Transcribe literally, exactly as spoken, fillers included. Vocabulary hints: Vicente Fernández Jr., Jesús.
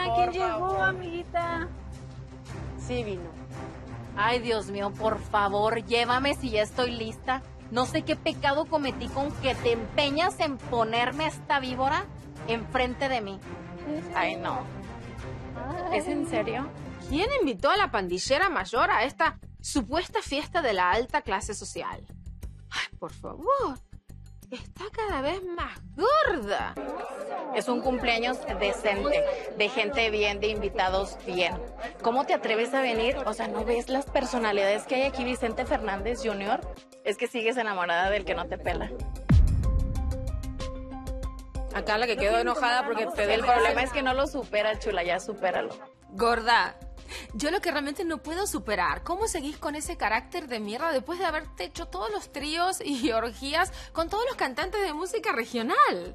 adivina quién llegó, amiguita. Sí vino. Ay, Dios mío, por favor, llévame si ya estoy lista. No sé qué pecado cometí con que te empeñas en ponerme esta víbora enfrente de mí. Ay, no. ¿Es en serio? ¿Quién invitó a la pandillera mayor a esta supuesta fiesta de la alta clase social? Ay, por favor. Está cada vez más gorda. Es un cumpleaños decente, de gente bien, de invitados bien. ¿Cómo te atreves a venir? O sea, ¿no ves las personalidades que hay aquí, Vicente Fernández junior? Es que sigues enamorada del que no te pela. Acá la que quedó enojada porque te... El problema es que no lo supera, chula, ya supéralo. Gorda, yo lo que realmente no puedo superar, ¿cómo seguís con ese carácter de mierda después de haberte hecho todos los tríos y orgías con todos los cantantes de música regional?